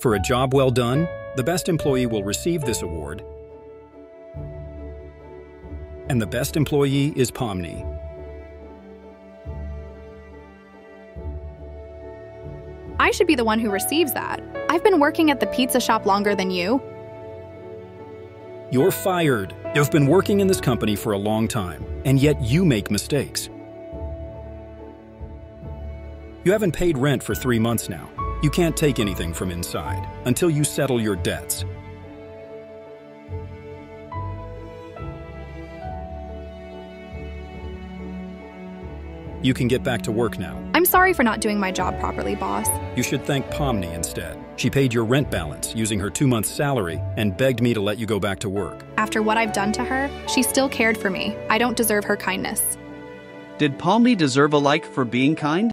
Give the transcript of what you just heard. For a job well done, the best employee will receive this award, and the best employee is Pomni. I should be the one who receives that. I've been working at the pizza shop longer than you. You're fired. You've been working in this company for a long time, and yet you make mistakes. You haven't paid rent for 3 months now. You can't take anything from inside until you settle your debts. You can get back to work now. I'm sorry for not doing my job properly, boss. You should thank Pomni instead. She paid your rent balance using her 2 months' salary and begged me to let you go back to work. After what I've done to her, she still cared for me. I don't deserve her kindness. Did Pomni deserve a like for being kind?